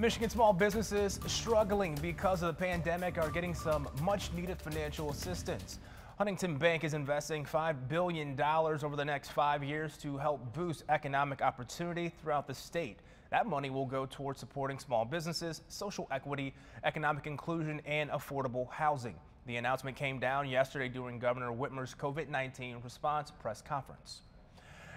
Michigan small businesses struggling because of the pandemic are getting some much-needed financial assistance. Huntington Bank is investing $5 billion over the next 5 years to help boost economic opportunity throughout the state. That money will go towards supporting small businesses, social equity, economic inclusion, and affordable housing. The announcement came down yesterday during Governor Whitmer's COVID-19 response press conference.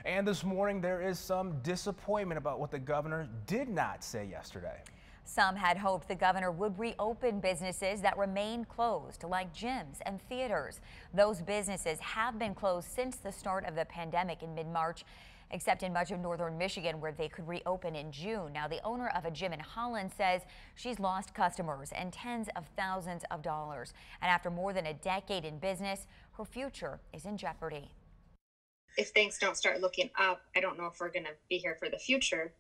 And this morning, there is some disappointment about what the governor did not say yesterday. Some had hoped the governor would reopen businesses that remain closed, like gyms and theaters. Those businesses have been closed since the start of the pandemic in mid-March, except in much of northern Michigan, where they could reopen in June. Now, the owner of a gym in Holland says she's lost customers and tens of thousands of dollars. And after more than a decade in business, her future is in jeopardy. If things don't start looking up, I don't know if we're going to be here for the future.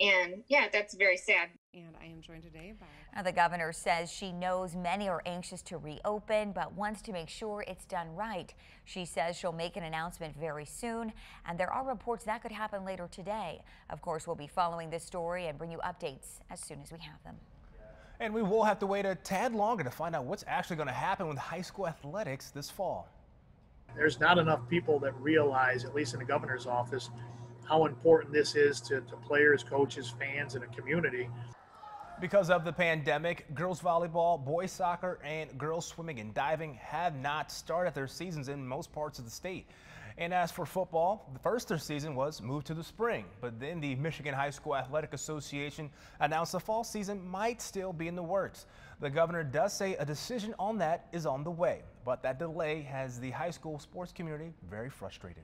And yeah, that's very sad. And I am joined today by... The governor says she knows many are anxious to reopen, but wants to make sure it's done right. She says she'll make an announcement very soon, and there are reports that could happen later today. Of course, we'll be following this story and bring you updates as soon as we have them. And we will have to wait a tad longer to find out what's actually going to happen with high school athletics this fall. There's not enough people that realize, at least in the governor's office, how important this is to players, coaches, fans, and a community. Because of the pandemic, girls volleyball, boys soccer, and girls swimming and diving have not started their seasons in most parts of the state. And as for football, their season was moved to the spring, but then the Michigan High School Athletic Association announced the fall season might still be in the works. The governor does say a decision on that is on the way, but that delay has the high school sports community very frustrated.